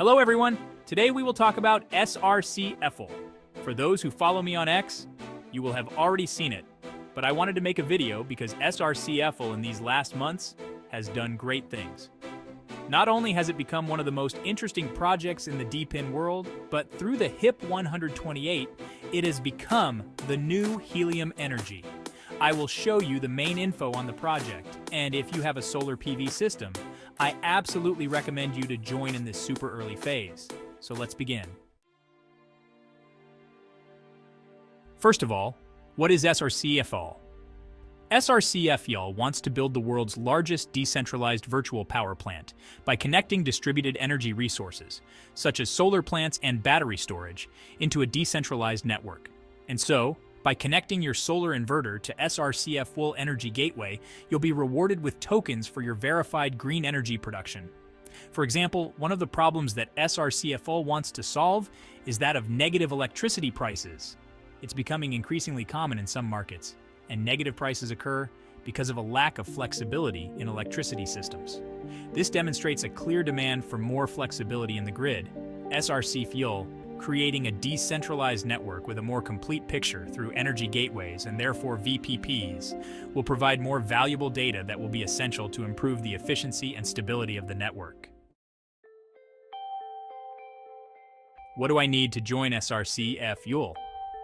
Hello everyone, today we will talk about SRCFL. For those who follow me on X, you will have already seen it, but I wanted to make a video because SRCFL in these last months has done great things. Not only has it become one of the most interesting projects in the DePIN world, but through the HIP-128, it has become the new helium energy. I will show you the main info on the project, and if you have a solar PV system, I absolutely recommend you to join in this super early phase. So let's begin. First of all, what is SRCFL? SRCFL wants to build the world's largest decentralized virtual power plant by connecting distributed energy resources, such as solar plants and battery storage, into a decentralized network. And so, by connecting your solar inverter to SRCFL Energy Gateway, you'll be rewarded with tokens for your verified green energy production. For example, one of the problems that SRCFL wants to solve is that of negative electricity prices. It's becoming increasingly common in some markets, and negative prices occur because of a lack of flexibility in electricity systems. This demonstrates a clear demand for more flexibility in the grid. SRCFL creating a decentralized network with a more complete picture through energy gateways and therefore VPPs will provide more valuable data that will be essential to improve the efficiency and stability of the network. What do I need to join SRCFL?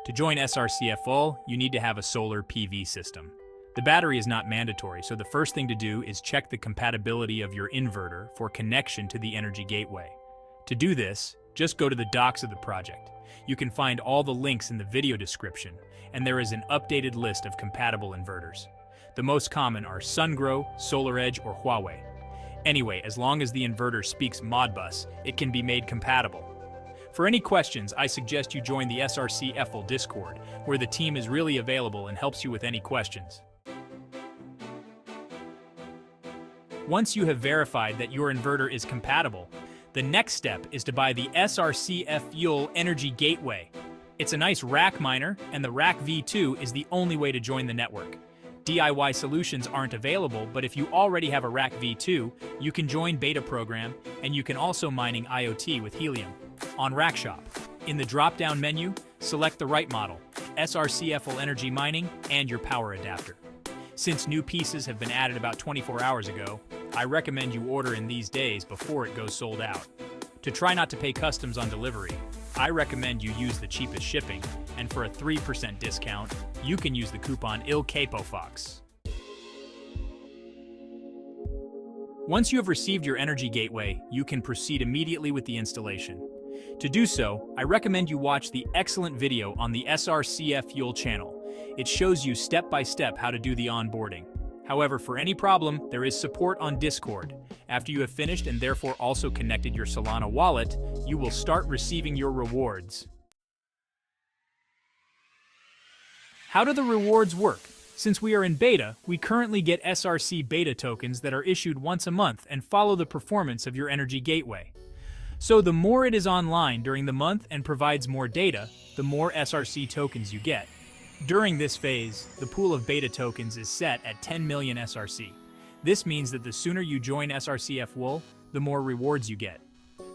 To join SRCFL, you need to have a solar PV system. The battery is not mandatory, so the first thing to do is check the compatibility of your inverter for connection to the energy gateway. To do this, just go to the docs of the project. You can find all the links in the video description, and there is an updated list of compatible inverters. The most common are SunGrow, SolarEdge, or Huawei. Anyway, as long as the inverter speaks Modbus, it can be made compatible. For any questions, I suggest you join the SRCFL Discord, where the team is really available and helps you with any questions. Once you have verified that your inverter is compatible, the next step is to buy the SRCFL Energy Gateway. It's a nice RAK miner, and the RAK V2 is the only way to join the network. DIY solutions aren't available, but if you already have a RAK V2, you can join beta program, and you can also mining IoT with Helium. On RAK Shop, in the drop-down menu, select the right model, SRCFL Energy Mining, and your power adapter. Since new pieces have been added about 24 hours ago, I recommend you order in these days before it goes sold out. To try not to pay customs on delivery, I recommend you use the cheapest shipping, and for a 3% discount, you can use the coupon ILCAPOFOX. Once you have received your energy gateway, you can proceed immediately with the installation. To do so, I recommend you watch the excellent video on the SRCFL channel. It shows you step-by-step how to do the onboarding. However, for any problem, there is support on Discord. After you have finished and therefore also connected your Solana wallet, you will start receiving your rewards. How do the rewards work? Since we are in beta, we currently get SRC beta tokens that are issued once a month and follow the performance of your energy gateway. So the more it is online during the month and provides more data, the more SRC tokens you get. During this phase, the pool of beta tokens is set at 10 million SRC. This means that the sooner you join SRCFL, the more rewards you get.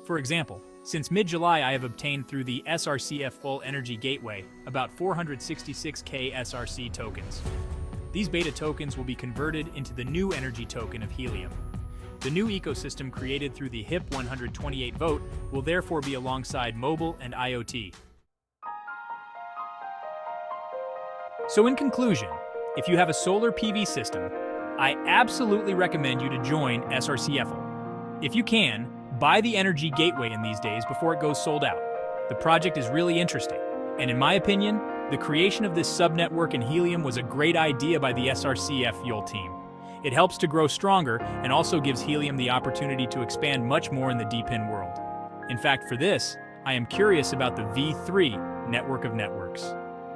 For example, since mid-July I have obtained through the SRCFL Energy Gateway about 466k SRC tokens. These beta tokens will be converted into the new energy token of Helium. The new ecosystem created through the HIP-128 vote will therefore be alongside mobile and IoT. So in conclusion, if you have a solar PV system, I absolutely recommend you to join SRCFL. If you can, buy the energy gateway in these days before it goes sold out. The project is really interesting, and in my opinion, the creation of this subnetwork in Helium was a great idea by the SRCFL team. It helps to grow stronger and also gives Helium the opportunity to expand much more in the DePIN world. In fact, for this, I am curious about the V3 network of networks.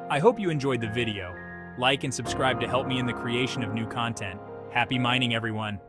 I hope you enjoyed the video. Like and subscribe to help me in the creation of new content. Happy mining, everyone!